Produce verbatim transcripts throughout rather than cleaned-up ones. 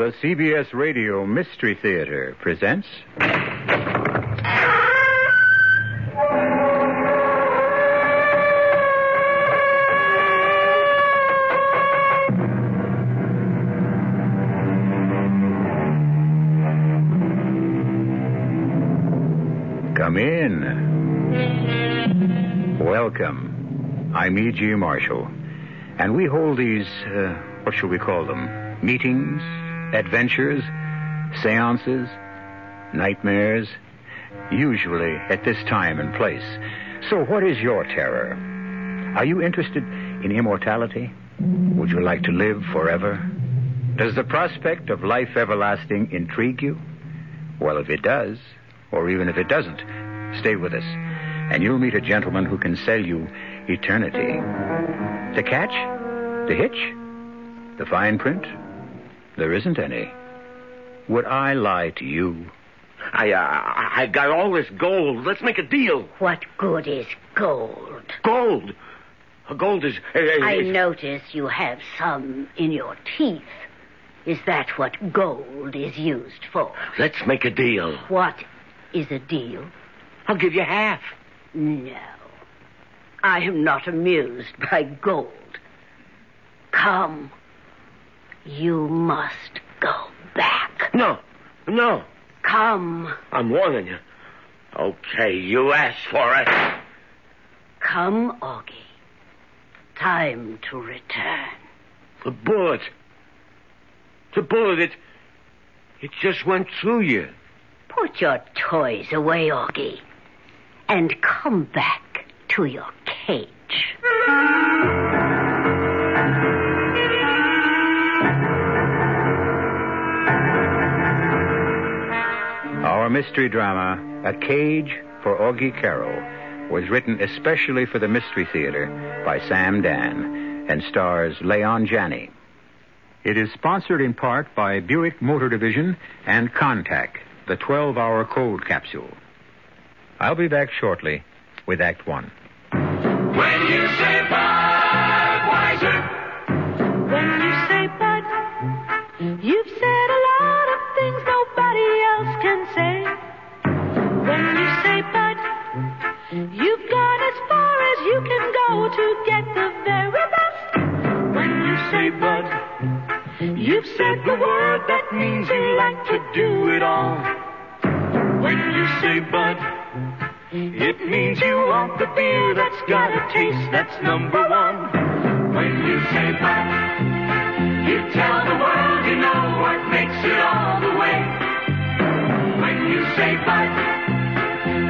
The C B S Radio Mystery Theater presents... Come in. Welcome. I'm E G. Marshall. And we hold these, uh, what shall we call them? Meetings, adventures, seances, nightmares, usually at this time and place. So what is your terror? Are you interested in immortality? Would you like to live forever? Does the prospect of life everlasting intrigue you? Well, if it does, or even if it doesn't, stay with us, and you'll meet a gentleman who can sell you eternity. The catch? The hitch? The fine print? There isn't any. Would I lie to you? I, uh, I got all this gold. Let's make a deal. What good is gold? Gold? Gold is... Uh, I is... notice you have some in your teeth. Is that what gold is used for? Let's make a deal. What is a deal? I'll give you half. No. I am not amused by gold. Come. You must go back. No. No. Come. I'm warning you. Okay, you asked for it. Come, Augie. Time to return. The bullet. The bullet, it... It just went through you. Put your toys away, Augie. And come back to your cage. Our mystery drama, A Cage for Augie Karo, was written especially for the Mystery Theater by Sam Dan and stars Leon Janney. It is sponsored in part by Buick Motor Division and Contact, the twelve-hour cold capsule. I'll be back shortly with Act One. When you say Budweiser, when you say Bud, you've said a lot of things nobody else can say. When you say Bud, you've gone as far as you can go to get the very best. When you say Bud, you've said the word that means you like to do it all. When you say Bud, it means you want the beer that's got a taste that's number one. When you say Bud, you tell the world you know what makes it all the way. When you say Bud,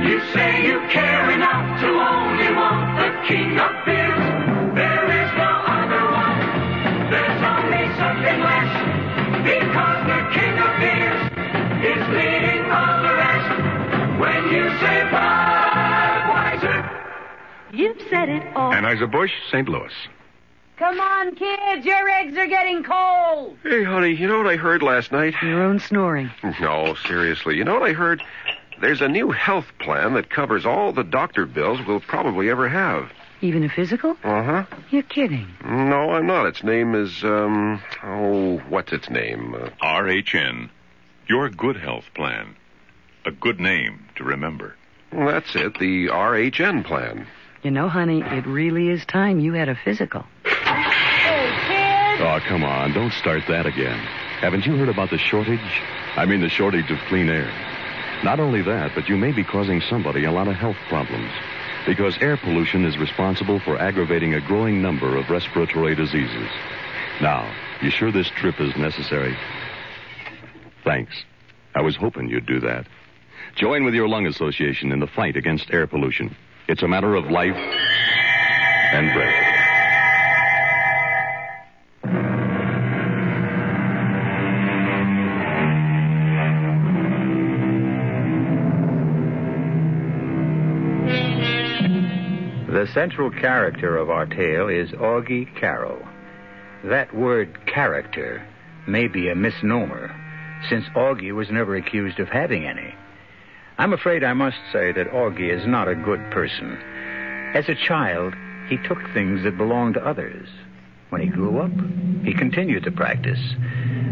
you say you care enough to only want the king of beers. There is no other one. There's only something less, because the king of beers is leading all the rest. When you say Bud, you've said it all. Anheuser-Busch, Saint Louis. Come on, kids. Your eggs are getting cold. Hey, honey, you know what I heard last night? Your own snoring. No, seriously. You know what I heard? There's a new health plan that covers all the doctor bills we'll probably ever have. Even a physical? Uh-huh. You're kidding. No, I'm not. Its name is, um... Oh, what's its name? Uh... R H N. Your good health plan. A good name to remember. Well, that's it. The R H N plan. You know, honey, it really is time you had a physical. Hey, kids! Oh, come on. Don't start that again. Haven't you heard about the shortage? I mean the shortage of clean air. Not only that, but you may be causing somebody a lot of health problems, because air pollution is responsible for aggravating a growing number of respiratory diseases. Now, you sure this trip is necessary? Thanks. I was hoping you'd do that. Join with your lung association in the fight against air pollution. It's a matter of life and breath. The central character of our tale is Augie Karo. That word character may be a misnomer, since Augie was never accused of having any. I'm afraid I must say that Augie is not a good person. As a child, he took things that belonged to others. When he grew up, he continued the practice.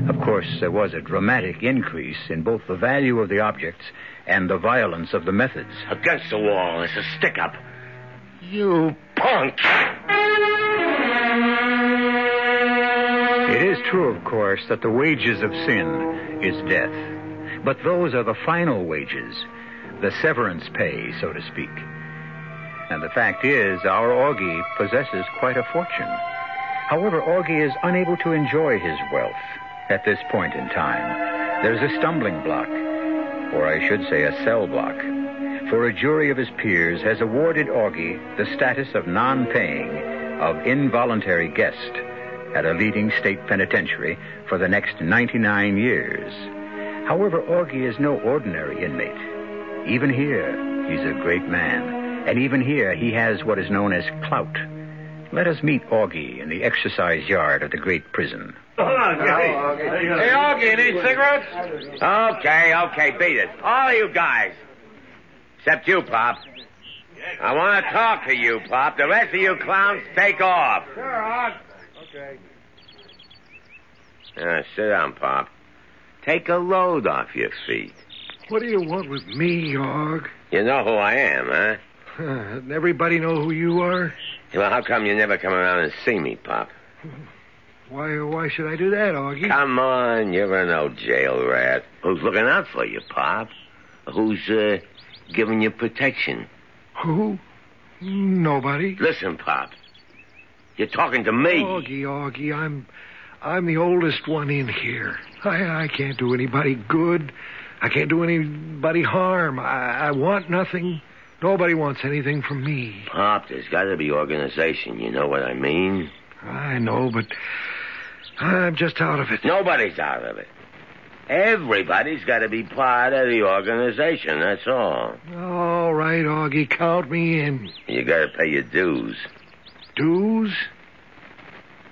Of course, there was a dramatic increase in both the value of the objects and the violence of the methods. Against the wall is a stick-up. You punk! It is true, of course, that the wages of sin is death. But those are the final wages, the severance pay, so to speak. And the fact is, our Augie possesses quite a fortune. However, Augie is unable to enjoy his wealth at this point in time. There's a stumbling block, or I should say a cell block, for a jury of his peers has awarded Augie the status of non-paying, of involuntary guest, at a leading state penitentiary for the next ninety-nine years. However, Augie is no ordinary inmate. Even here, he's a great man, and even here he has what is known as clout. Let us meet Augie in the exercise yard of the great prison. Hold on, Augie. Hey, Augie, you need cigarettes? Okay, okay, beat it. All of you guys. Except you, Pop. I want to talk to you, Pop. The rest of you clowns, take off. Sure, Augie. Okay. Uh, sit down, Pop. Take a load off your feet. What do you want with me, Augie? You know who I am, huh? Uh, doesn't everybody know who you are? Well, how come you never come around and see me, Pop? Why Why should I do that, Augie? Come on, you're an old jail rat. Who's looking out for you, Pop? Who's uh, giving you protection? Who? Nobody. Listen, Pop. You're talking to me. Augie, Augie, I'm I'm the oldest one in here. I, I can't do anybody good. I can't do anybody harm. I, I want nothing. Nobody wants anything from me. Pop, there's got to be organization. You know what I mean? I know, but I'm just out of it. Nobody's out of it. Everybody's got to be part of the organization, that's all. All right, Augie, count me in. You got to pay your dues. Dues?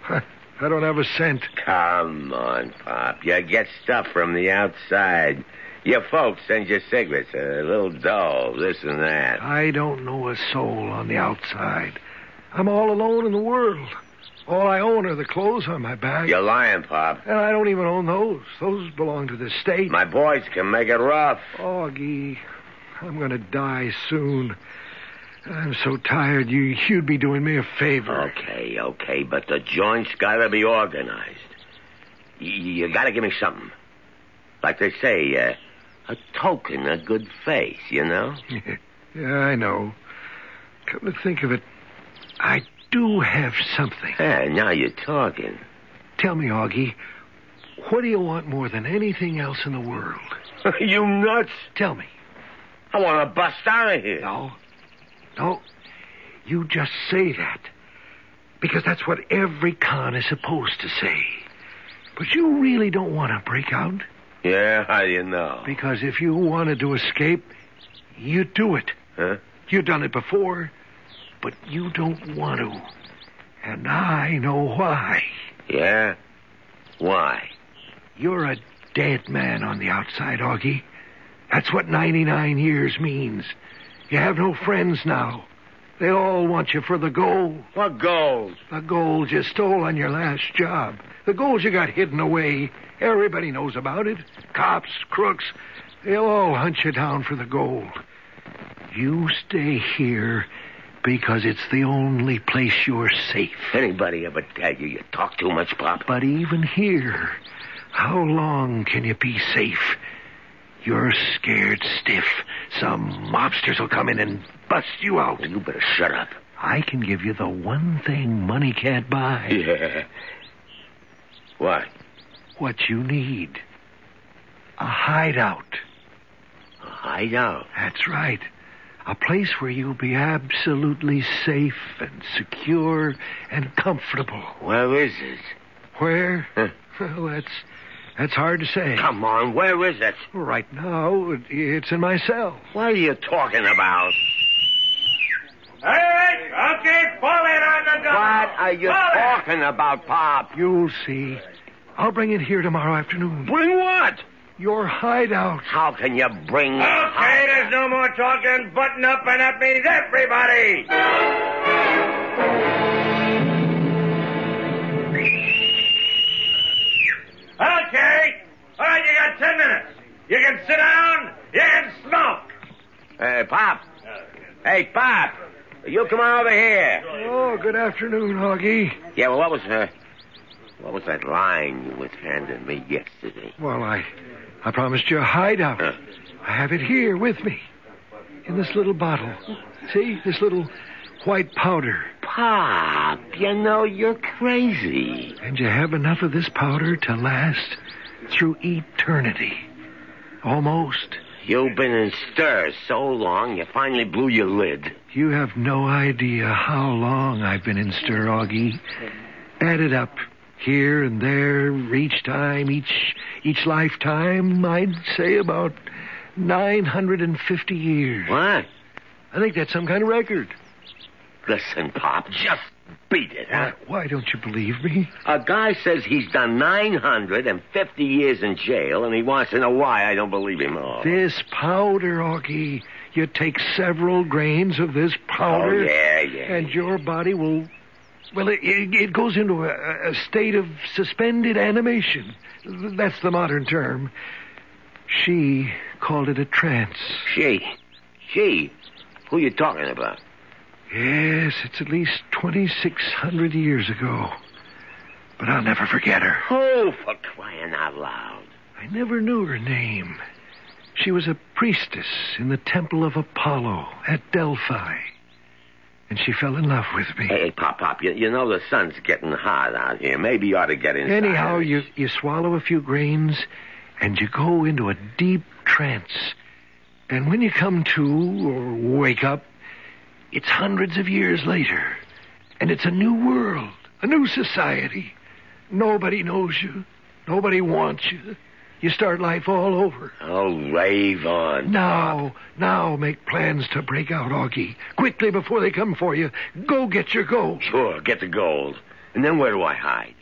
I don't have a cent. Come on, Pop. You get stuff from the outside. Your folks send you cigarettes, a little dough, this and that. I don't know a soul on the outside. I'm all alone in the world. All I own are the clothes on my back. You're lying, Pop. And I don't even own those. Those belong to the state. My boys can make it rough. Augie, I'm going to die soon. I'm so tired. You, you'd be doing me a favor. Okay, okay, but the joint's got to be organized. You, you got to give me something. Like they say, uh... a token of good faith, you know? Yeah, yeah, I know. Come to think of it, I do have something. Hey, now you're talking. Tell me, Augie, what do you want more than anything else in the world? You nuts? Tell me. I want to bust out of here. No. No. You just say that. Because that's what every con is supposed to say. But you really don't want to break out. Yeah, how do you know? Because if you wanted to escape, you do it. Huh? You've done it before, but you don't want to. And I know why. Yeah? Why? You're a dead man on the outside, Augie. That's what ninety-nine years means. You have no friends now. They all want you for the gold. What gold? The gold you stole on your last job. The gold you got hidden away. Everybody knows about it. Cops, crooks, they'll all hunt you down for the gold. You stay here because it's the only place you're safe. Anybody ever tell you you talk too much, Pop? But even here, how long can you be safe? You're scared stiff. Some mobsters will come in and bust you out. Well, you better shut up. I can give you the one thing money can't buy. Yeah. What? What you need. A hideout. A hideout? That's right. A place where you'll be absolutely safe and secure and comfortable. Where is it? Where? Huh. Well, that's that's hard to say. Come on, where is it? Right now, it's in my cell. What are you talking about? All right, okay, pull it on the door. What are you pull talking it. about, Pop? You'll see. I'll bring it here tomorrow afternoon. Bring what? Your hideout. How can you bring... Okay, hideout? There's no more talking. Button up, and that means everybody. You can sit down. You can smoke. Hey, Pop. Hey, Pop. You come on over here. Oh, good afternoon, Augie. Yeah, well, what was uh, what was that line you was handing me yesterday? Well, I, I promised you a hideout. Uh. I have it here with me, in this little bottle. See, this little white powder. Pop, you know you're crazy. And you have enough of this powder to last through eternity. Almost. You've been in stir so long, you finally blew your lid. You have no idea how long I've been in stir, Augie. Add it up. Here and there, each time, each each lifetime, I'd say about nine hundred fifty years. What? I think that's some kind of record. Listen, Pop, just beat it, huh? Why, why don't you believe me? A guy says he's done nine hundred fifty years in jail, and he wants to know why I don't believe him. Oh. This powder, Augie. You take several grains of this powder. Oh, yeah, yeah. And your body will... Well, it, it goes into a, a state of suspended animation. That's the modern term. She called it a trance. She? She? Who you talking about? Yes, it's at least twenty-six hundred years ago. But I'll never forget her. Oh, for crying out loud. I never knew her name. She was a priestess in the Temple of Apollo at Delphi. And she fell in love with me. Hey, Pop, Pop, you, you know the sun's getting hot out here. Maybe you ought to get inside. Anyhow, you, you swallow a few grains, and you go into a deep trance. And when you come to or wake up, it's hundreds of years later, and it's a new world, a new society. Nobody knows you. Nobody wants you. You start life all over. Oh, rave on. Now, now make plans to break out, Augie. Quickly, before they come for you. Go get your gold. Sure, get the gold. And then where do I hide?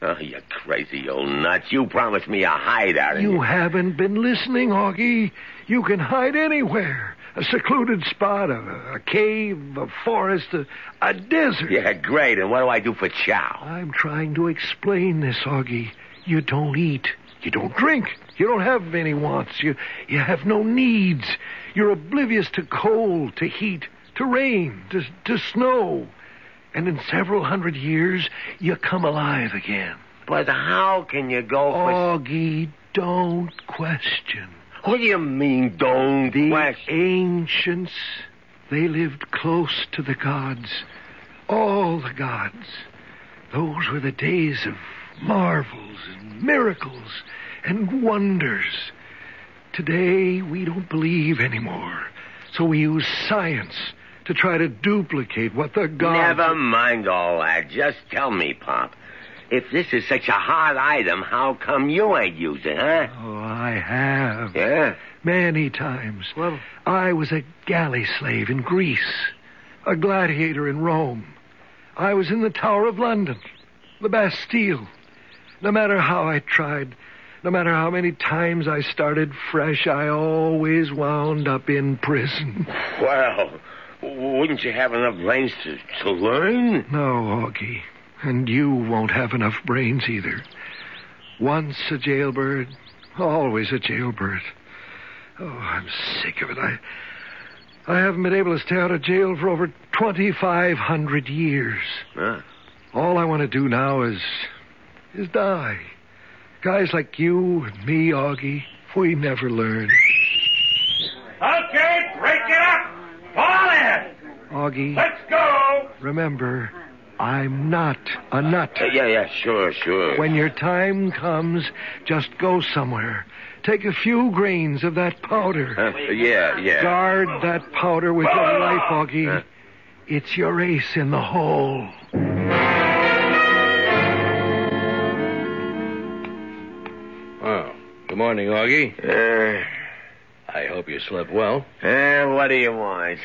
Oh, you crazy old nuts. You promised me a hideout. You, you haven't been listening, Augie. You can hide anywhere. A secluded spot, a, a cave, a forest, a, a desert. Yeah, great. And what do I do for chow? I'm trying to explain this, Augie. You don't eat. You don't drink. You don't have any wants. You you have no needs. You're oblivious to cold, to heat, to rain, to, to snow. And in several hundred years, you come alive again. But how can you go for... Augie, don't question. What do you mean, don't question? The ancients, they lived close to the gods. All the gods. Those were the days of marvels and miracles and wonders. Today, we don't believe anymore. So we use science to try to duplicate what the gods... Never mind all that. Just tell me, Pop. If this is such a hard item, how come you ain't using it, huh? Oh, I have. Yeah? Many times. Well, I was a galley slave in Greece, a gladiator in Rome. I was in the Tower of London, the Bastille. No matter how I tried, no matter how many times I started fresh, I always wound up in prison. Well, wouldn't you have enough brains to, to learn? No, Augie. And you won't have enough brains either. Once a jailbird, always a jailbird. Oh, I'm sick of it. I I haven't been able to stay out of jail for over twenty-five hundred years. Huh? All I want to do now is... is die. Guys like you and me, Augie, we never learn. Okay, break it up! Fall in! Augie... Let's go! Remember, I'm not a nut. Uh, yeah, yeah, sure, sure. When your time comes, just go somewhere. Take a few grains of that powder. Uh, yeah, yeah. Guard that powder with oh! your life, Augie. Uh. It's your ace in the hole. Well, good morning, Augie. Uh, I hope you slept well. Uh, what do you want?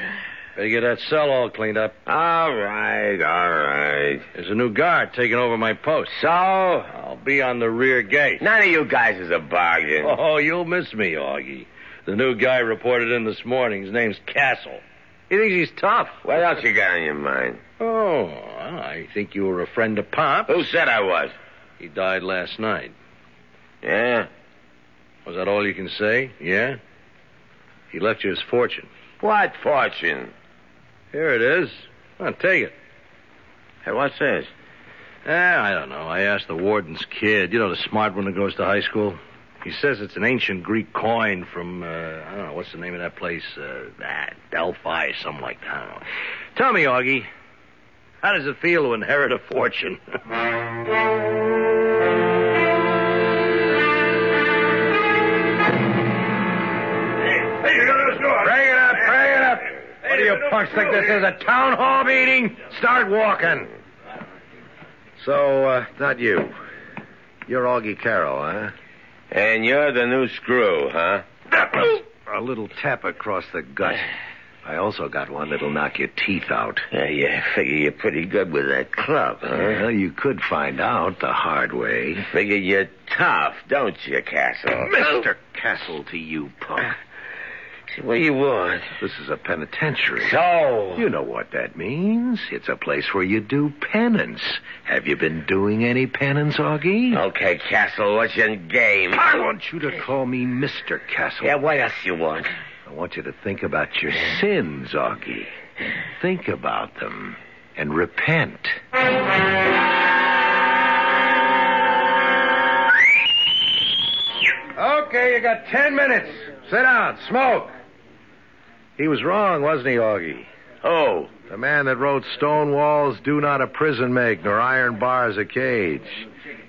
Better get that cell all cleaned up. All right, all right. There's a new guard taking over my post. So? I'll be on the rear gate. None of you guys is a bargain. Oh, you'll miss me, Augie. The new guy reported in this morning. His name's Castle. He thinks he's tough. What else you got on your mind? Oh, I think you were a friend of Pop. Who said I was? He died last night. Yeah? Was that all you can say? Yeah? He left you his fortune. What fortune? Here it is. Come on, take it. Hey, what's this? Eh, I don't know. I asked the warden's kid. You know, the smart one that goes to high school. He says it's an ancient Greek coin from, uh, I don't know, what's the name of that place? Uh, ah, Delphi, something like that. I don't know. Tell me, Augie, how does it feel to inherit a fortune? Hey, hey, you got those doors. Bring it up, bring it up. Hey, what do you punks think this is, a town hall meeting? Start walking. So, uh, not you. You're Augie Karo, huh? And you're the new screw, huh? A little tap across the gut. I also got one that'll knock your teeth out. Yeah, you figure you're pretty good with that club, huh? Well, you could find out the hard way. You figure you're tough, don't you, Castle? Mister Castle to you, punk. What do you want? This is a penitentiary. So? You know what that means. It's a place where you do penance. Have you been doing any penance, Augie? Okay, Castle, what's your game? I want you to call me Mister Castle. Yeah, what else you want? I want you to think about your sins, Augie. Think about them and repent. Okay, you got ten minutes. Sit down, smoke. He was wrong, wasn't he, Augie? Oh. The man that wrote stone walls do not a prison make, nor iron bars a cage.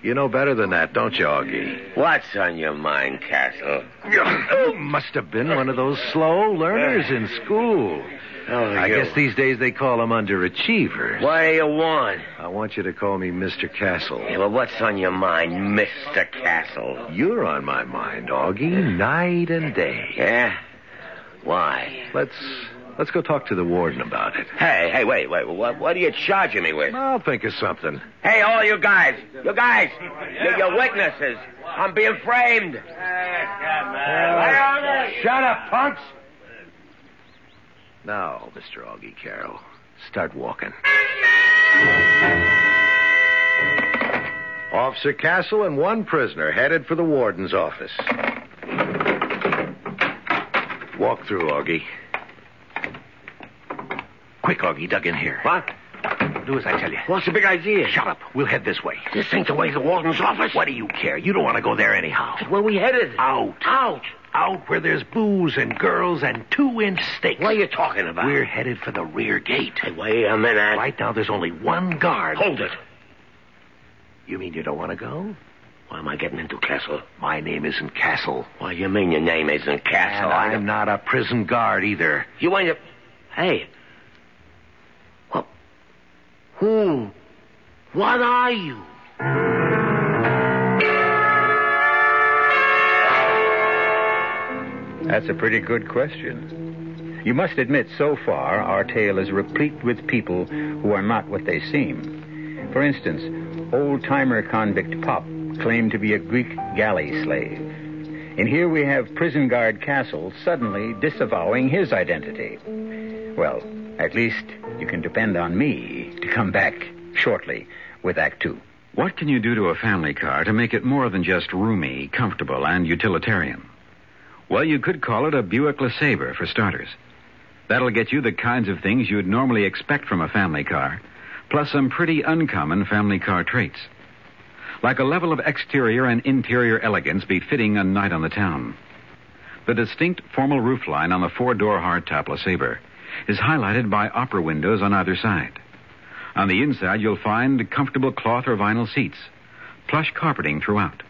You know better than that, don't you, Augie? What's on your mind, Castle? You must have been one of those slow learners in school. Oh, I guess these days they call them underachievers. What do you want? I want you to call me Mister Castle. Yeah, well, what's on your mind, Mister Castle? You're on my mind, Augie, night and day. Yeah? Why? Let's let's go talk to the warden about it. Hey, hey, wait, wait. What, what are you charging me with? I'll think of something. Hey, all you guys. You guys. You're, you're witnesses. I'm being framed. Hey, God, man. Uh, shut up, punks. Now, Mister Augie Karo, start walking. Officer Castle and one prisoner headed for the warden's office. Walk through, Augie. Quick, Augie, dug in here. What? Do as I tell you. What's the big idea? Shut up. We'll head this way. This ain't the way to the warden's office. What do you care? You don't want to go there anyhow. That's where we headed. Out. Out. Out where there's booze and girls and two-inch steaks. What are you talking about? We're headed for the rear gate. Hey, wait a minute. Right now, there's only one guard. Hold it. You mean you don't want to go? Why am I getting into Castle? My name isn't Castle. Why, you mean your name isn't Castle? And I'm don't... not a prison guard either. You ain't a... Hey. Well, who? What are you? That's a pretty good question. You must admit, so far, our tale is replete with people who are not what they seem. For instance, old-timer convict Pop claimed to be a Greek galley slave. And here we have prison guard Castle suddenly disavowing his identity. Well, at least you can depend on me to come back shortly with Act Two. What can you do to a family car to make it more than just roomy, comfortable, and utilitarian? Well, you could call it a Buick LeSabre, for starters. That'll get you the kinds of things you'd normally expect from a family car, plus some pretty uncommon family car traits, like a level of exterior and interior elegance befitting a night on the town. The distinct formal roofline on the four-door hardtop LeSabre is highlighted by opera windows on either side. On the inside, you'll find comfortable cloth or vinyl seats, plush carpeting throughout,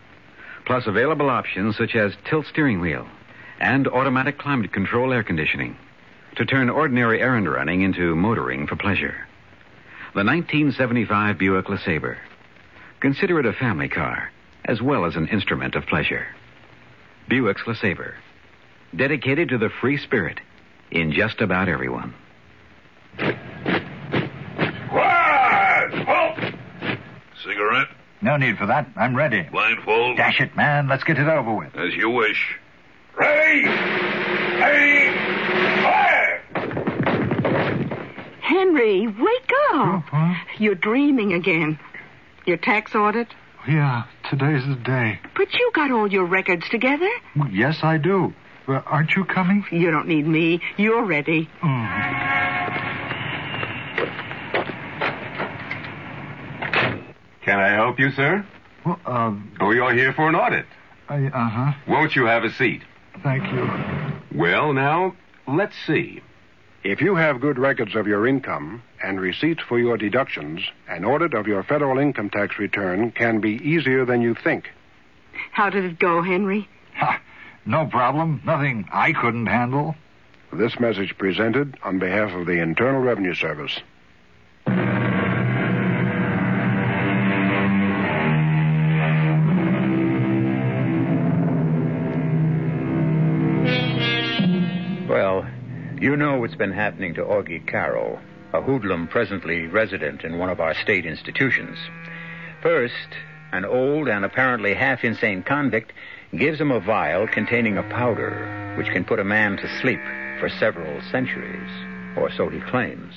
plus available options such as tilt steering wheel and automatic climate control air conditioning to turn ordinary errand running into motoring for pleasure. The nineteen seventy-five Buick LeSabre. Consider it a family car as well as an instrument of pleasure. Buick's LeSabre. Dedicated to the free spirit in just about everyone. Cigarette? No need for that. I'm ready. Blindfold? Dash it, man. Let's get it over with. As you wish. Ready! Ready! Fire! Henry, wake up. Oh, huh? You're dreaming again. Your tax audit? Yeah, today's the day. But you got all your records together. Well, yes, I do. Uh, aren't you coming? You don't need me. You're ready. Mm. Can I help you, sir? Well, uh... Oh, you're here for an audit. I, uh-huh. Won't you have a seat? Thank you. Well, now, let's see. If you have good records of your income and receipts for your deductions, an audit of your federal income tax return can be easier than you think. How did it go, Henry? Ha! No problem. Nothing I couldn't handle. This message presented on behalf of the Internal Revenue Service. Well, you know what's been happening to Augie Karo, a hoodlum presently resident in one of our state institutions. First, an old and apparently half-insane convict gives him a vial containing a powder which can put a man to sleep for several centuries, or so he claims.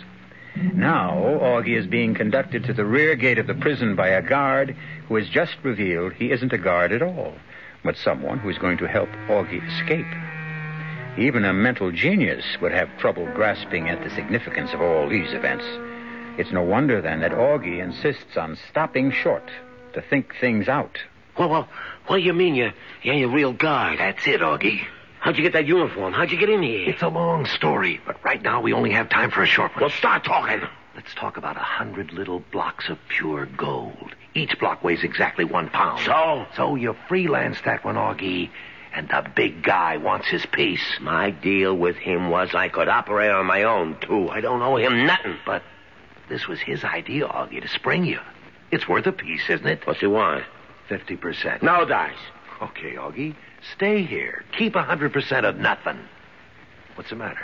Now, Augie is being conducted to the rear gate of the prison by a guard who has just revealed he isn't a guard at all, but someone who's going to help Augie escape. Even a mental genius would have trouble grasping at the significance of all these events. It's no wonder, then, that Augie insists on stopping short to think things out. Well, well, what do you mean you, you ain't a real guard? That's it, Augie. How'd you get that uniform? How'd you get in here? It's a long story, but right now we only have time for a short one. Well, start talking. Let's talk about a hundred little blocks of pure gold. Each block weighs exactly one pound. So? So you freelanced that one, Augie, and the big guy wants his piece. My deal with him was I could operate on my own, too. I don't owe him nothing. But this was his idea, Augie, to spring you. It's worth a piece, isn't it? What's he want? Fifty percent. No dice. Okay, Augie. Stay here. Keep a hundred percent of nothing. What's the matter?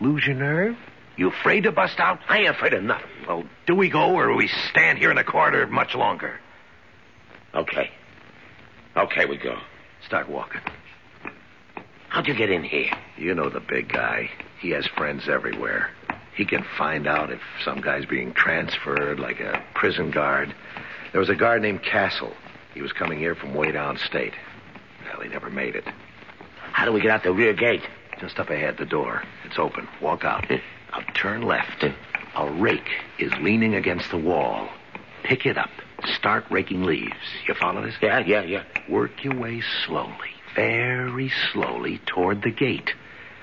Lose your nerve? You afraid to bust out? I ain't afraid of nothing. Well, do we go or do we stand here in the corridor much longer? Okay. Okay, we go. Start walking. How'd you get in here? You know the big guy. He has friends everywhere. He can find out if some guy's being transferred, like a prison guard. There was a guard named Castle. He was coming here from way downstate. Well, he never made it. How do we get out the rear gate? Just up ahead, the door. It's open. Walk out. Now turn left. A rake is leaning against the wall. Pick it up. Start raking leaves. You follow this? Yeah, yeah, yeah. Work your way slowly, very slowly toward the gate.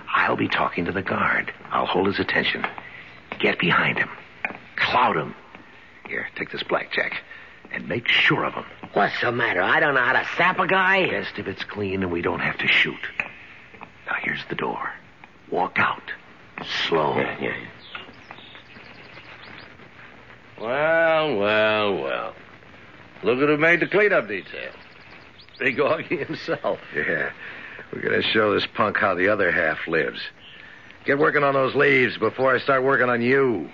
I'll be talking to the guard. I'll hold his attention. Get behind him. Cloud him. Here, take this blackjack. And make sure of him. What's the matter? I don't know how to sap a guy. Best if it's clean and we don't have to shoot. Now, here's the door. Walk out. Slow. Yeah, yeah. Well, well, well. Look at who made the cleanup detail. Big Augie himself. Yeah. We're going to show this punk how the other half lives. Get working on those leaves before I start working on you.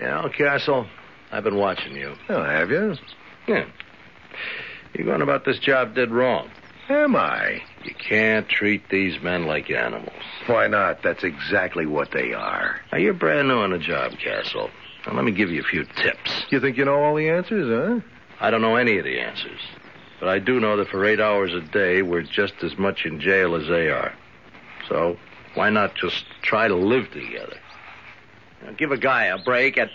Yeah, Castle. I've been watching you. Oh, have you? Yeah. You're going about this job dead wrong. Am I? You can't treat these men like animals. Why not? That's exactly what they are. Now, you're brand new on the job, Castle. Now, let me give you a few tips. You think you know all the answers, huh? I don't know any of the answers. But I do know that for eight hours a day, we're just as much in jail as they are. So, why not just try to live together? Now, give a guy a break at...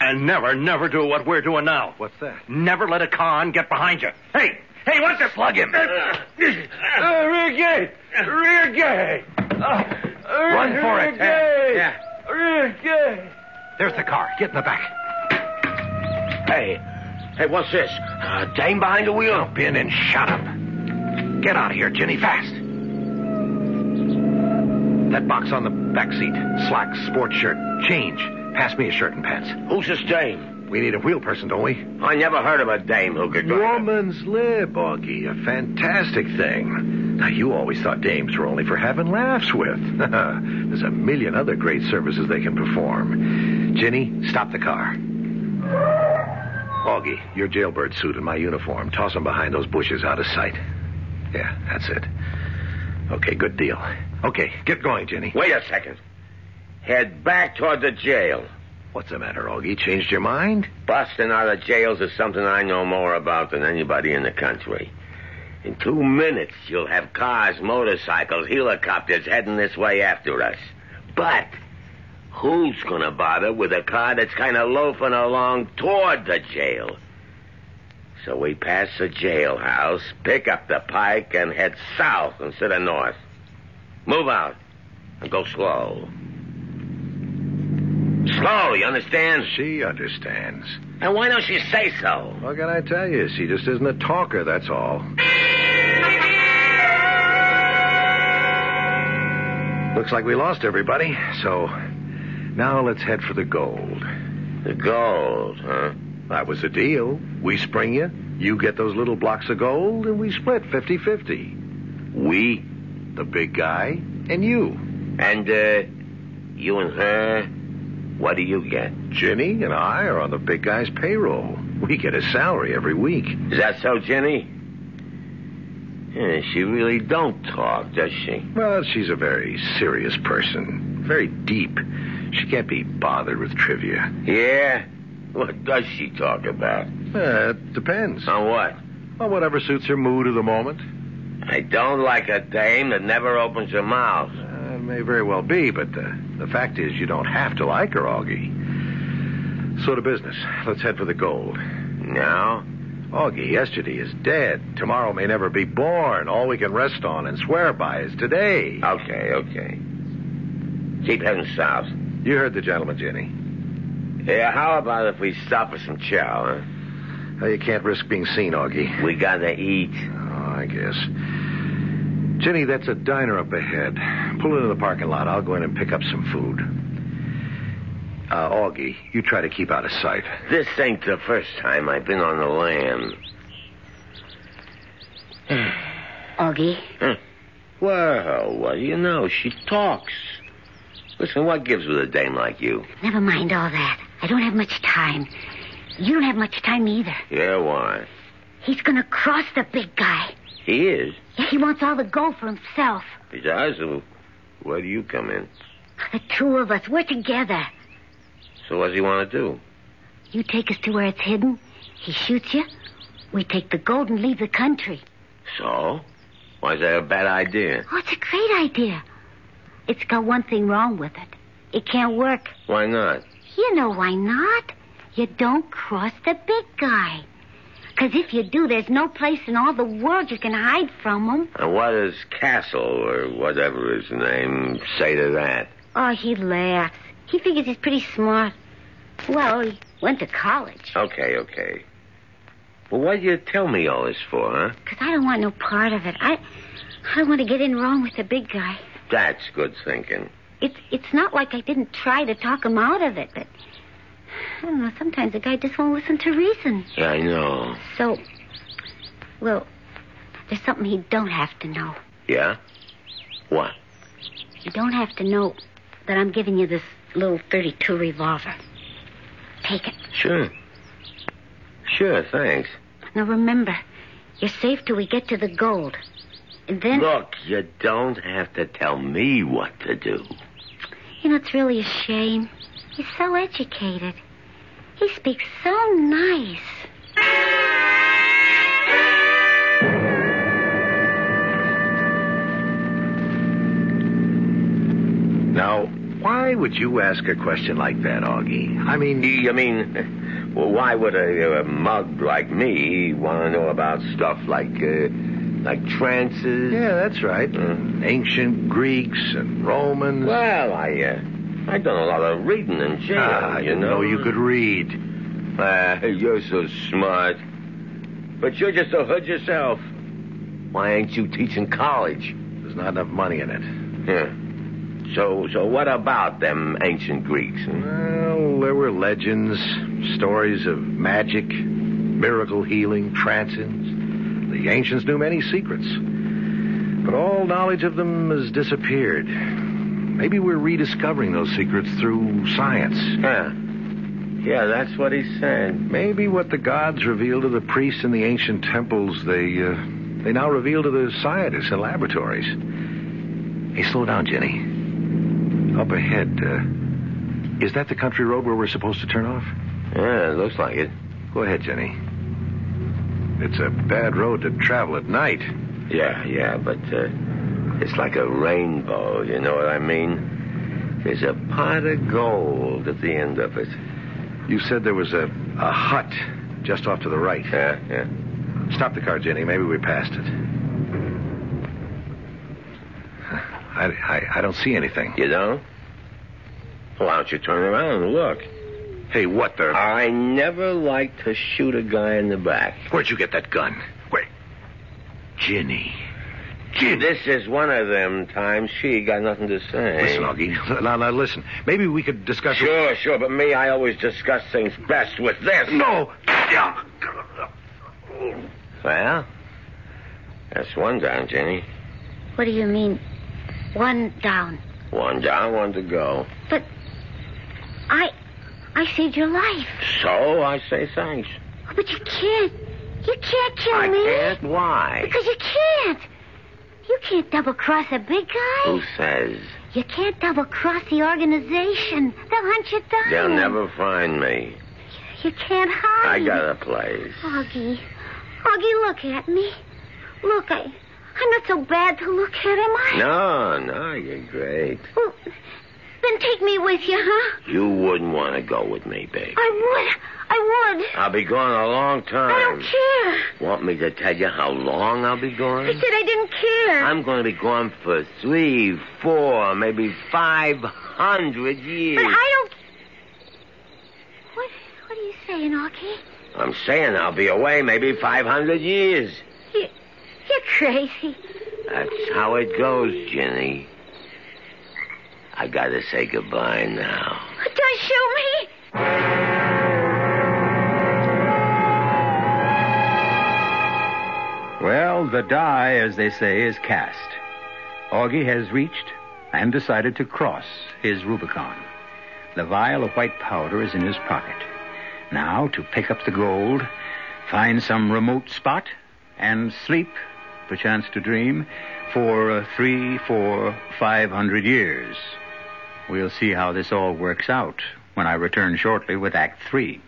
And never, never do what we're doing now. What's that? Never let a con get behind you. Hey! Hey, what's this? Plug him. Uh, uh, rear gate! Rear gate! Uh, Run rear for it. Gate. Yeah. Yeah. Rear gate! There's the car. Get in the back. Hey. Hey, what's this? Uh, dame behind the wheel? Jump in and shut up. Get out of here, Jenny, fast. That box on the back seat. Slacks, sports shirt, change. Pass me a shirt and pants. Who's this dame? We need a wheel person, don't we? I never heard of a dame who could... Woman's lib, Augie. A fantastic thing. Now, you always thought dames were only for having laughs with. There's a million other great services they can perform. Ginny, stop the car. Augie, your jailbird suit and my uniform. Toss them behind those bushes out of sight. Yeah, that's it. Okay, good deal. Okay, get going, Ginny. Wait a second. Head back toward the jail. What's the matter, Augie? Changed your mind? Busting out of jails is something I know more about than anybody in the country. In two minutes, you'll have cars, motorcycles, helicopters heading this way after us. But who's going to bother with a car that's kind of loafing along toward the jail? So we pass the jailhouse, pick up the pike, and head south instead of north. Move out and go slow. Slow, you understand? She understands. And why don't she say so? What can I tell you? She just isn't a talker, that's all. Looks like we lost everybody, so now let's head for the gold. The gold, huh? That was the deal. We spring you, you get those little blocks of gold, and we split fifty-fifty. We, the big guy, and you. And, uh, you and her, what do you get? Ginny and I are on the big guy's payroll. We get a salary every week. Is that so, Ginny? Yeah, she really don't talk, does she? Well, she's a very serious person. Very deep. She can't be bothered with trivia. Yeah? What does she talk about? Uh, it depends. On what? On whatever suits her mood of the moment. I don't like a dame that never opens her mouth. Uh, it may very well be, but uh, the fact is you don't have to like her, Augie. So to business. Let's head for the gold. Now? Augie, yesterday is dead. Tomorrow may never be born. All we can rest on and swear by is today. Okay, okay. Keep heading south. You heard the gentleman, Ginny. Yeah, how about if we stop for some chow, huh? Well, you can't risk being seen, Augie. We gotta eat. Oh, I guess. Ginny, that's a diner up ahead. Pull into the parking lot. I'll go in and pick up some food. Uh, Augie, you try to keep out of sight. This ain't the first time I've been on the land. Augie? Huh? Well, what do you know? She talks. Listen, what gives with a dame like you? Never mind all that. I don't have much time. You don't have much time either. Yeah, why? He's going to cross the big guy. He is? Yeah, he wants all the gold for himself. He does? Where do you come in? The two of us. We're together. So what does he want to do? You take us to where it's hidden. He shoots you. We take the gold and leave the country. So? Why is that a bad idea? Oh, it's a great idea. It's got one thing wrong with it. It can't work. Why not? You know why not. You don't cross the big guy. Because if you do, there's no place in all the world you can hide from him. And what does Castle, or whatever his name, say to that? Oh, he laughs. He figures he's pretty smart. Well, he went to college. Okay, okay. Well, what do you tell me all this for, huh? Because I don't want no part of it. I, I don't want to get in wrong with the big guy. That's good thinking. It's it's not like I didn't try to talk him out of it, but I don't know, sometimes a guy just won't listen to reason. Yeah, I know. So, well, there's something he don't have to know. Yeah? What? You don't have to know that I'm giving you this little thirty-two revolver. Take it. Sure. Sure, thanks. Now remember, you're safe till we get to the gold. Then... Look, you don't have to tell me what to do. You know, it's really a shame. He's so educated. He speaks so nice. Now, why would you ask a question like that, Augie? I mean... I mean, well, why would a, a mug like me want to know about stuff like... Uh, Like trances? Yeah, that's right. Mm. Ancient Greeks and Romans. Well, I, uh, I done a lot of reading in jail, ah, you know. know. You could read. Ah, uh, you're so smart. But you're just a hood yourself. Why ain't you teaching college? There's not enough money in it. Yeah. So, so what about them ancient Greeks? Hmm? Well, there were legends, stories of magic, miracle healing, trances. The ancients knew many secrets, but all knowledge of them has disappeared. Maybe we're rediscovering those secrets through science. Yeah. Yeah, that's what he said. Maybe what the gods revealed to the priests in the ancient temples, they uh, they now reveal to the scientists in laboratories. Hey, slow down, Ginny. Up ahead, uh, Is that the country road where we're supposed to turn off? Yeah, it looks like it. Go ahead, Jenny. It's a bad road to travel at night. Yeah, yeah, but uh, it's like a rainbow, you know what I mean? There's a pot of gold at the end of it. You said there was a, a hut just off to the right. Yeah, yeah. Stop the car, Jenny. Maybe we passed it. I, I, I don't see anything. You don't? Well, why don't you turn around and look? Hey, what the... I never like to shoot a guy in the back. Where'd you get that gun? Wait. Ginny. Ginny. This is one of them times she got nothing to say. Listen, Augie. Now, now, listen. Maybe we could discuss... Sure, with... sure. But me, I always discuss things best with this. No. Well, that's one down, Ginny. What do you mean, one down? One down, one to go. But I... I saved your life. So I say thanks. Oh, but you can't. You can't kill I me. I can't? Why? Because you can't. You can't double-cross a big guy. Who says? You can't double-cross the organization. They'll hunt you down. They'll never find me. You, you can't hide. I got a place. Augie. Augie, look at me. Look, I... I'm not so bad to look at, am I? No, no, you're great. Well, then take me with you, huh? You wouldn't want to go with me, babe. I would. I would. I'll be gone a long time. I don't care. Want me to tell you how long I'll be gone? I said I didn't care. I'm going to be gone for three, four, maybe five hundred years. But I don't... What, what are you saying, Augie? I'm saying I'll be away maybe five hundred years. You're crazy. That's how it goes, Jenny. I gotta say goodbye now. Don't shoot me! Well, the die, as they say, is cast. Augie has reached and decided to cross his Rubicon. The vial of white powder is in his pocket. Now, to pick up the gold, find some remote spot, and sleep... perchance to dream, for uh, three, four, five hundred years. We'll see how this all works out when I return shortly with Act Three.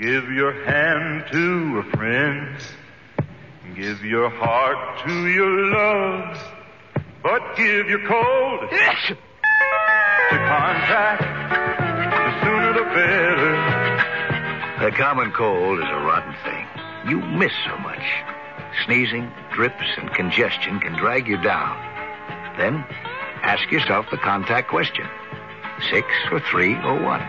Give your hand to a friend. Give your heart to your love. But give your cold yes. to Contact. The sooner the better. The common cold is a rotten thing. You miss so much. Sneezing, drips, and congestion can drag you down. Then, ask yourself the contact question. Six or three or one?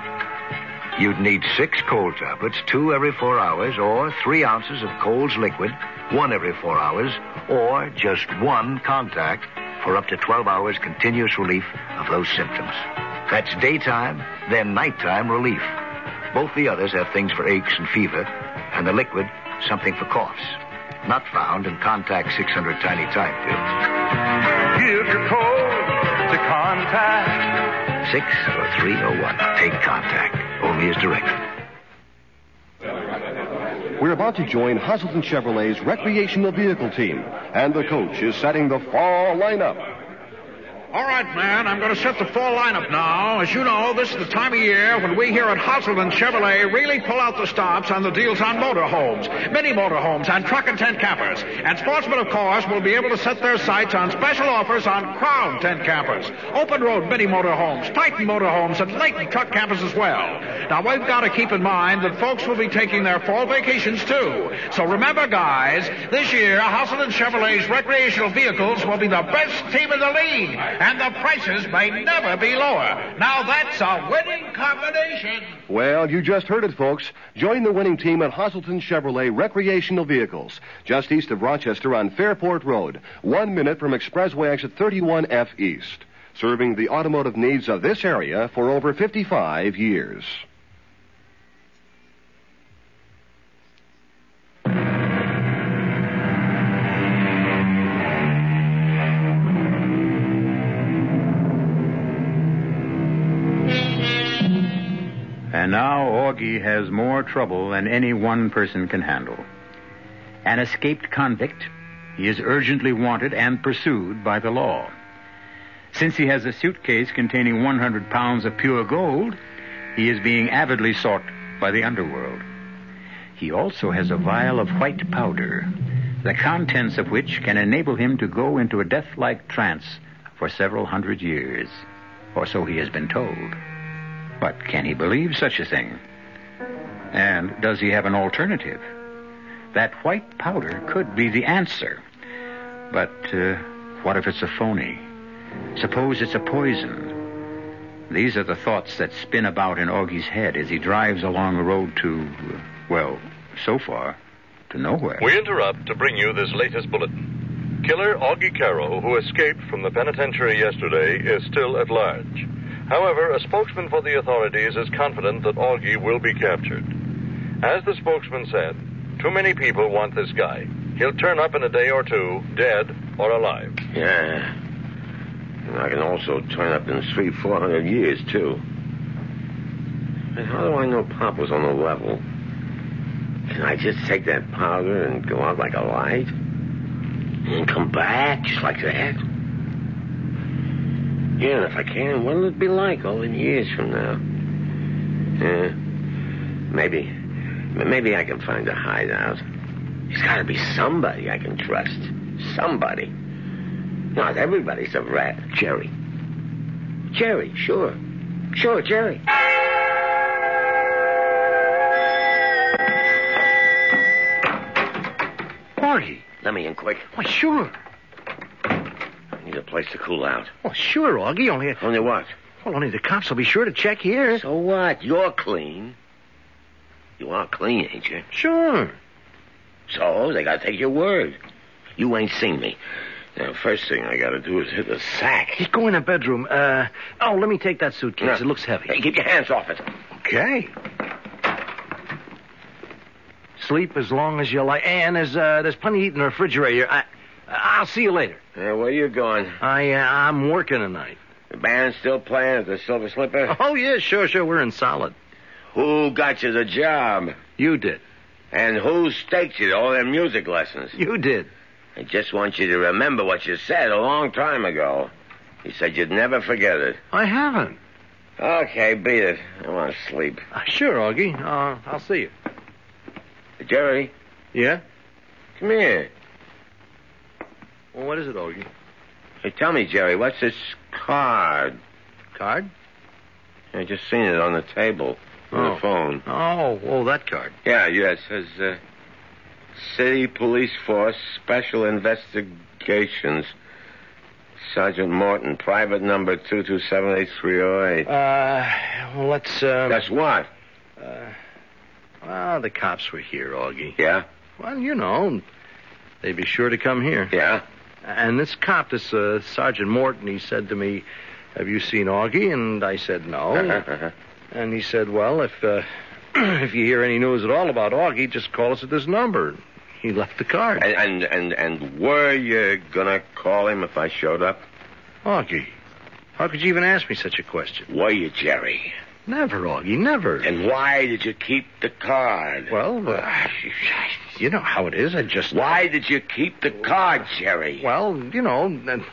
You'd need six cold tablets, two every four hours, or three ounces of Cold's liquid, one every four hours, or just one contact for up to twelve hours continuous relief of those symptoms. That's daytime, then nighttime relief. Both the others have things for aches and fever, and the liquid... something for coughs. Not found in Contact six hundred tiny time pills. Give your cold to Contact. Six or three or one. Take Contact. Only as directed. We're about to join Hoselton Chevrolet's recreational vehicle team, and the coach is setting the fall lineup. All right, man, I'm going to set the fall lineup now. As you know, this is the time of year when we here at Hoselton Chevrolet really pull out the stops on the deals on motorhomes, mini motorhomes, and truck and tent campers. And sportsmen, of course, will be able to set their sights on special offers on Crown tent campers, open road mini motorhomes, Titan motorhomes, and Layton truck campers as well. Now, we've got to keep in mind that folks will be taking their fall vacations, too. So remember, guys, this year, Hoselton Chevrolet's recreational vehicles will be the best team in the league. And the prices may never be lower. Now that's a winning combination. Well, you just heard it, folks. Join the winning team at Hoselton Chevrolet Recreational Vehicles, just east of Rochester on Fairport Road, one minute from Expressway Exit thirty-one F East, serving the automotive needs of this area for over fifty-five years. And now Augie has more trouble than any one person can handle. An escaped convict, he is urgently wanted and pursued by the law. Since he has a suitcase containing one hundred pounds of pure gold, he is being avidly sought by the underworld. He also has a vial of white powder, the contents of which can enable him to go into a death-like trance for several hundred years, or so he has been told. But can he believe such a thing? And does he have an alternative? That white powder could be the answer. But uh, what if it's a phony? Suppose it's a poison? These are the thoughts that spin about in Augie's head as he drives along the road to, uh, well, so far, to nowhere. We interrupt to bring you this latest bulletin. Killer Augie Karo, who escaped from the penitentiary yesterday, is still at large. However, a spokesman for the authorities is confident that Augie will be captured. As the spokesman said, too many people want this guy. He'll turn up in a day or two, dead or alive. Yeah. And I can also turn up in three, four hundred years, too. But how do I know Pop was on the level? Can I just take that powder and go out like a light? And come back just like that? Yeah, and if I can, what'll it be like all in years from now? Yeah, maybe. Maybe I can find a hideout. There's got to be somebody I can trust. Somebody. Not everybody's a rat. Jerry. Jerry, sure. Sure, Jerry. Party. Let me in quick. Why, sure. I need a place to cool out. Well, sure, Augie, only... A... Only what? Well, only the cops will be sure to check here. So what? You're clean. You are clean, ain't you? Sure. So, they gotta take your word. You ain't seen me. Now, first thing I gotta do is hit the sack. Just go in the bedroom. Uh, oh, let me take that suitcase. No. It looks heavy. Hey, keep your hands off it. Okay. Sleep as long as you like. And there's, uh, there's plenty to eat in the refrigerator. I, I'll see you later. Yeah, where you going? I, uh, I'm working tonight. The band's still playing at the Silver Slipper? Oh, yeah, sure, sure. We're in solid. Who got you the job? You did. And who staked you to all them music lessons? You did. I just want you to remember what you said a long time ago. You said you'd never forget it. I haven't. Okay, beat it. I want to sleep. Uh, sure, Augie. Uh, I'll see you. Jerry? Yeah? Come here. Well, what is it, Augie? Hey, tell me, Jerry, what's this card? Card? I just seen it on the table. On oh. the phone. Oh, oh, that card. Yeah, yeah, it says, uh, City Police Force Special Investigations, Sergeant Morton, private number two two seven eight three zero eight. Uh, well, let's, uh... That's what? Uh, well, the cops were here, Augie. Yeah? Well, you know, they'd be sure to come here. Yeah? And this cop, this, uh, Sergeant Morton, he said to me, have you seen Augie? And I said, no. Uh-huh, uh-huh. And he said, well, if uh, if you hear any news at all about Augie, just call us at this number. He left the card. And and, and, and were you going to call him if I showed up? Augie, how could you even ask me such a question? Were you, Jerry? Never, Augie, never. And why did you keep the card? Well, uh, you know how it is. I just... Why did you keep the card, Jerry? Well, you know... And...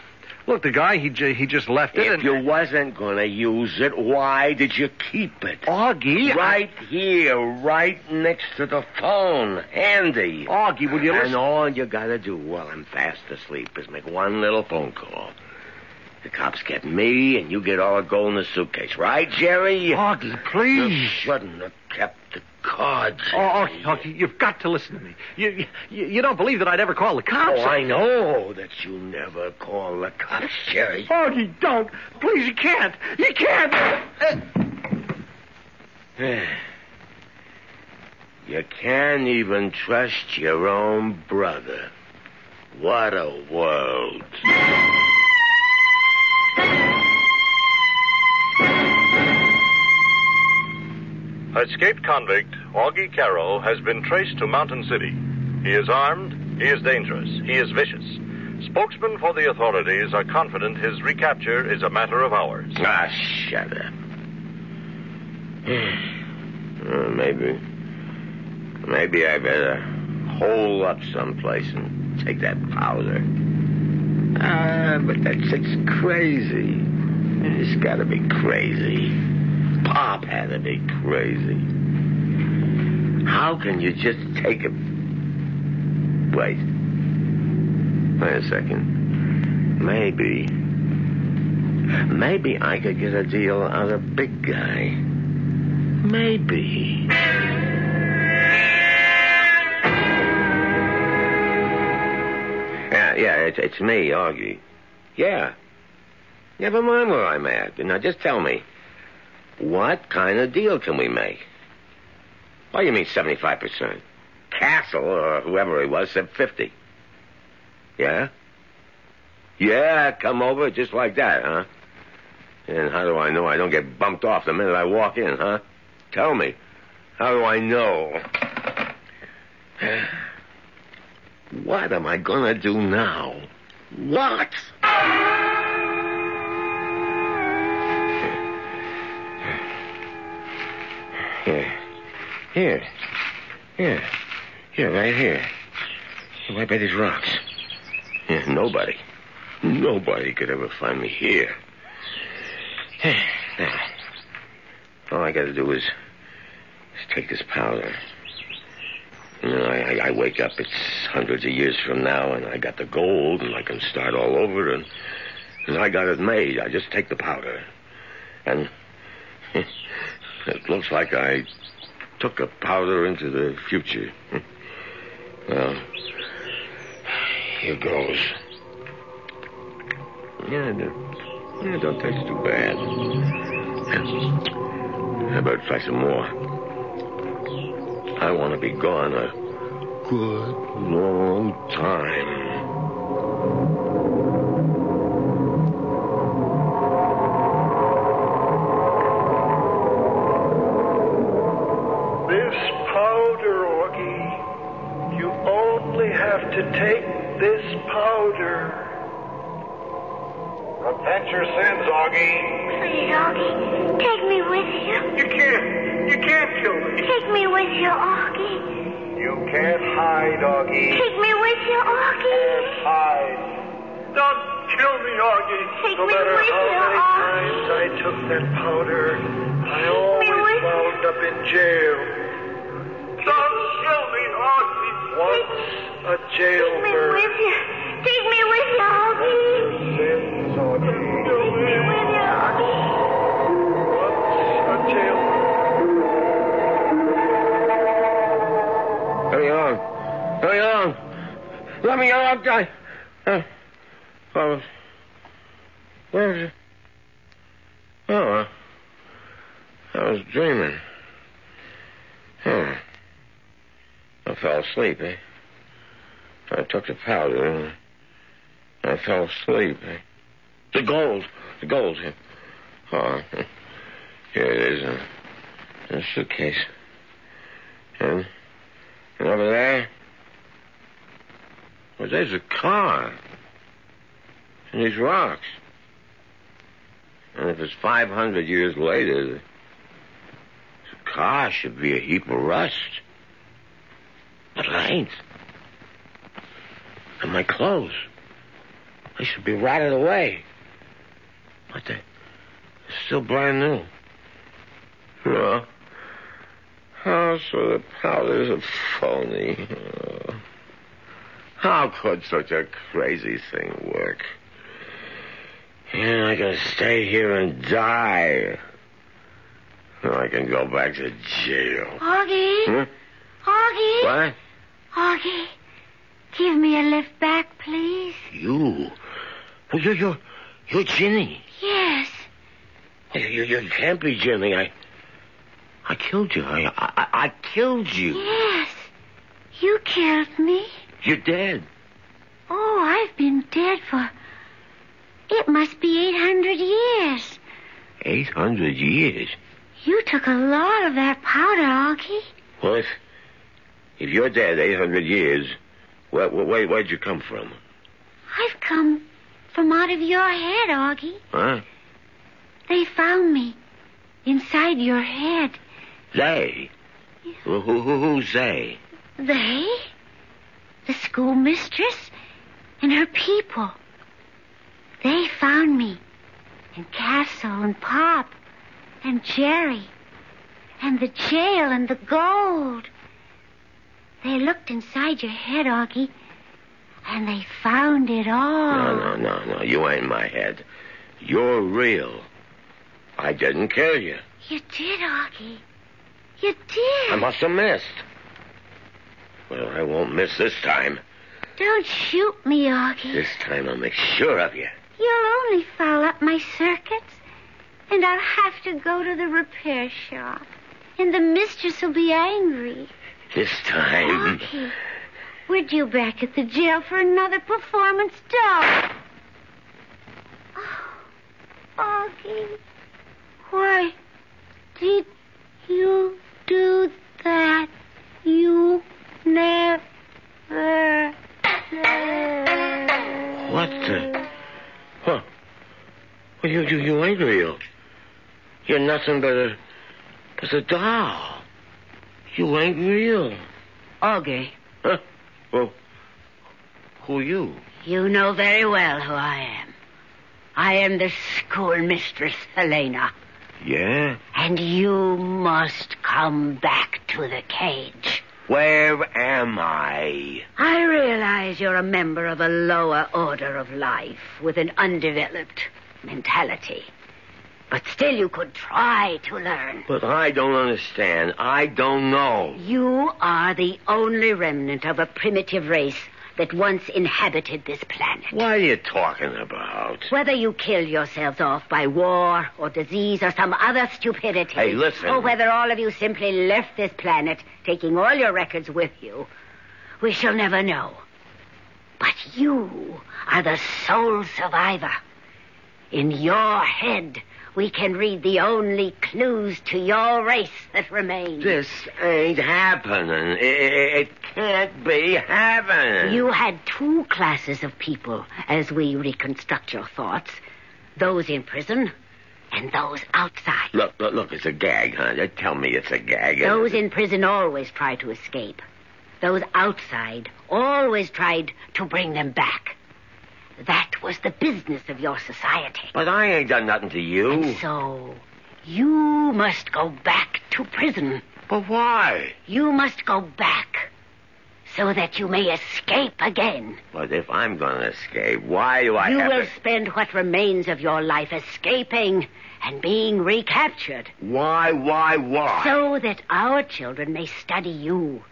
Look, the guy, he j- he just left it. If and... you wasn't going to use it, why did you keep it? Augie. Right I... here, right next to the phone. Handy. Augie, will you listen? And all you got to do while I'm fast asleep is make one little phone call. The cops get me, and you get all the gold in the suitcase. Right, Jerry? Augie, please. You shouldn't have kept the cards. Oh, Augie, Augie, you've got to listen to me. You, you you don't believe that I'd ever call the cops? Oh, I know that you never call the cops, Jerry. Augie, don't. Please, you can't. You can't. You can't even trust your own brother. What a world. Escaped convict Augie Karo has been traced to Mountain City. He is armed, he is dangerous, he is vicious. Spokesmen for the authorities are confident his recapture is a matter of hours. Ah, shut up. uh, maybe. Maybe I better hole up someplace and take that powder. Ah, but that's it's crazy. It's got to be crazy. Pop had to be crazy. How can you just take it? Wait. Wait a second. Maybe. Maybe I could get a deal out of Big Guy. Maybe. Yeah, yeah, it's, it's me, Augie. Yeah. Never mind where I'm at. Now, just tell me, what kind of deal can we make? What do you mean seventy-five percent? Castle, or whoever he was, said fifty. Yeah? Yeah, come over just like that, huh? And how do I know I don't get bumped off the minute I walk in, huh? Tell me. How do I know? What am I going to do now? What? Here. Here. Here. Here, right here. Right by these rocks. Yeah, nobody. Nobody could ever find me here. Now, all I gotta do is, is take this powder. You know, I, I, I wake up, it's hundreds of years from now, and I got the gold, and I can start all over, and, and I got it made. I just take the powder. And it looks like I took a powder into the future. Well, here goes. Yeah, it yeah, don't taste too bad. I better try some more. I want to be gone a good long time. This powder, Augie, you only have to take this powder. Repent your sins, Augie. Please, Augie, take me with you. You can't. You can't kill me. Take me with you, Augie. You can't hide, Augie. Take me with you, Augie. You can't hide. Don't kill me, Augie. Take no me matter with how you, many Augie. times I took that powder, I take always wound up in jail. Don't kill me, Augie. Once take, a jailbird. Take me with you. Take me with you, Augie. Hurry on. Hurry on. Let me out. I... Uh, well, where is it? Oh, I was dreaming. Huh. I fell asleep, eh? I took the powder and I fell asleep, eh? The gold. The gold. Oh, here it is. Uh, in a suitcase. And, and over there... Well, there's a car. And these rocks. And if it's five hundred years later, the car should be a heap of rust. But it ain't. And my clothes. They should be rotted away. But they're still brand new. No. Oh, so the powder's a phony. Oh. How could such a crazy thing work? Yeah, I can stay here and die. Or I can go back to jail. Augie? Huh? Augie? What? Augie, give me a lift back, please. You? Well, you're... you're... You're Ginny. Yes. You, you, you can't be Ginny. I, I killed you. I, I, I killed you. Yes. You killed me. You're dead. Oh, I've been dead for... It must be eight hundred years. eight hundred years? You took a lot of that powder, Augie. Well, if, if you're dead eight hundred years, where, where, where'd you come from? I've come... from out of your head, Augie. Huh? They found me. Inside your head. They? Yeah. Who, who, who's they? They? The schoolmistress and her people. They found me. And Castle and Pop and Jerry and the jail and the gold. They looked inside your head, Augie, and they found it all. No, no, no, no. You ain't my head. You're real. I didn't kill you. You did, Augie. You did. I must have missed. Well, I won't miss this time. Don't shoot me, Augie. This time I'll make sure of you. You'll only foul up my circuits, and I'll have to go to the repair shop, and the mistress will be angry. This time... Augie, we're due back at the jail for another performance, dog. Oh, Augie, why did you do that? You never... What the... Huh. Well, you, you, you ain't real. You're nothing but a... but a doll. You ain't real. Augie. Huh? Well, who are you? You know very well who I am. I am the schoolmistress, Helena. Yeah? And you must come back to the cage. Where am I? I realize you're a member of a lower order of life with an undeveloped mentality. But still you could try to learn. But I don't understand. I don't know. You are the only remnant of a primitive race that once inhabited this planet. What are you talking about? Whether you kill yourselves off by war or disease or some other stupidity... Hey, listen. Or whether all of you simply left this planet, taking all your records with you, we shall never know. But you are the sole survivor. In your head, we can read the only clues to your race that remain. This ain't happening. It, it can't be happening. You had two classes of people as we reconstruct your thoughts. Those in prison and those outside. Look, look, look, it's a gag, huh? Tell me it's a gag. Those in prison always try to escape. Those outside always tried to bring them back. That was the business of your society. But I ain't done nothing to you. And so, you must go back to prison. But why? You must go back so that you may escape again. But if I'm going to escape, why do I you have You will to... spend what remains of your life escaping and being recaptured. Why, why, why? So that our children may study you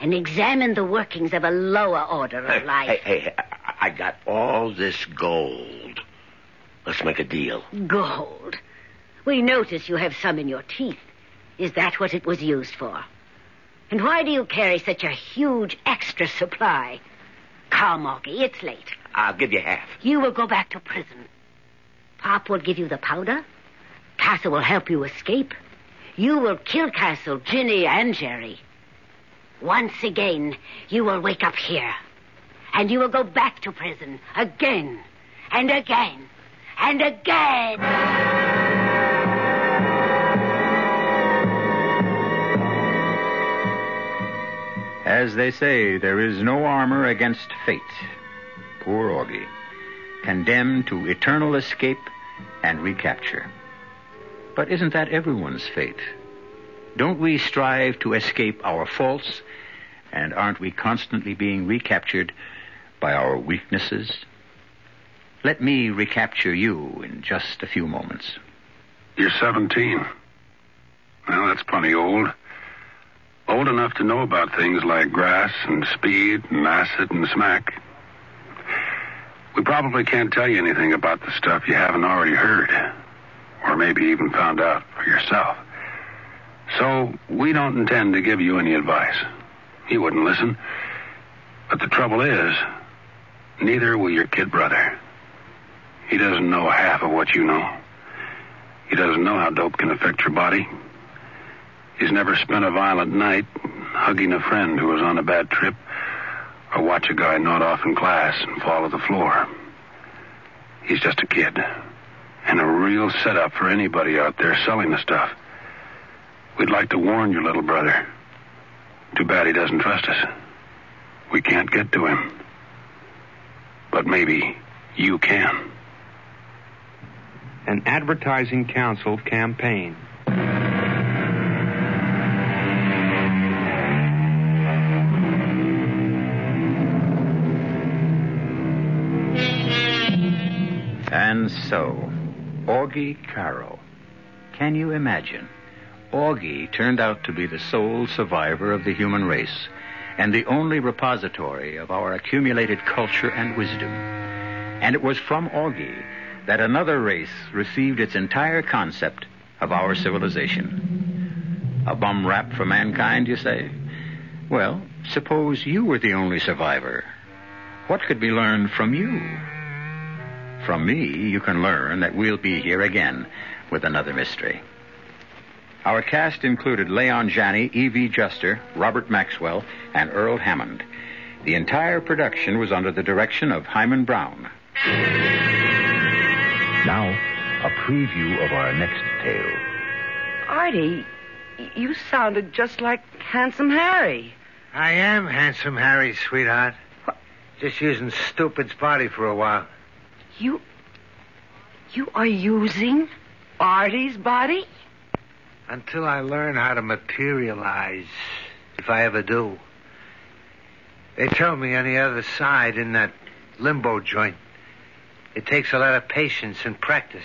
and examine the workings of a lower order of hey, life. Hey, hey, hey. I got all this gold. Let's make a deal. Gold? We notice you have some in your teeth. Is that what it was used for? And why do you carry such a huge extra supply? Come, Augie, it's late. I'll give you half. You will go back to prison. Pop will give you the powder. Castle will help you escape. You will kill Castle, Ginny, and Jerry. Once again, you will wake up here. And you will go back to prison again and again and again. As they say, there is no armor against fate. Poor Augie, condemned to eternal escape and recapture. But isn't that everyone's fate? Don't we strive to escape our faults? And aren't we constantly being recaptured by our weaknesses? Let me recapture you in just a few moments. You're seventeen. Well, that's plenty old. Old enough to know about things like grass and speed and acid and smack. We probably can't tell you anything about the stuff you haven't already heard, or maybe even found out for yourself. So we don't intend to give you any advice. You wouldn't listen. But the trouble is, neither will your kid brother. He doesn't know half of what you know. He doesn't know how dope can affect your body. He's never spent a violent night hugging a friend who was on a bad trip or watch a guy nod off in class and fall to the floor. He's just a kid, and a real setup for anybody out there selling the stuff. We'd like to warn your little brother. Too bad he doesn't trust us. We can't get to him. But maybe you can. an Advertising Council campaign. And so, Augie Karo. Can you imagine? Augie turned out to be the sole survivor of the human race and the only repository of our accumulated culture and wisdom. And it was from Augie that another race received its entire concept of our civilization. A bum rap for mankind, you say? Well, suppose you were the only survivor. What could be learned from you? From me, you can learn that we'll be here again with another mystery. Our cast included Leon Janney, E V. Juster, Robert Maxwell, and Earl Hammond. The entire production was under the direction of Hyman Brown. Now, a preview of our next tale. Artie, you sounded just like Handsome Harry. I am Handsome Harry, sweetheart. What? Just using Stupid's body for a while. You... You are using Artie's body? Until I learn how to materialize, if I ever do. They tell me on the other side in that limbo joint, it takes a lot of patience and practice.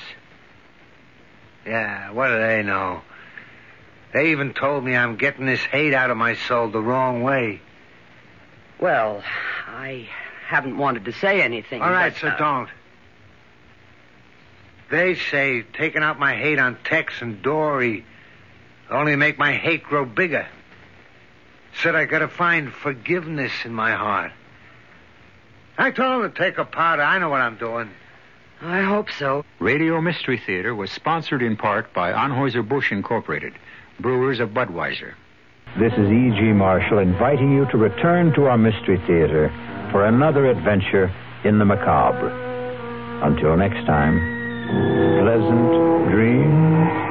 Yeah, what do they know? They even told me I'm getting this hate out of my soul the wrong way. Well, I haven't wanted to say anything. All right, so uh... don't. They say taking out my hate on Tex and Dory only make my hate grow bigger. Said I gotta find forgiveness in my heart. I told them to take a powder. I know what I'm doing. I hope so. Radio Mystery Theater was sponsored in part by Anheuser-Busch Incorporated, brewers of Budweiser. This is E G. Marshall inviting you to return to our Mystery Theater for another adventure in the macabre. Until next time, pleasant dreams.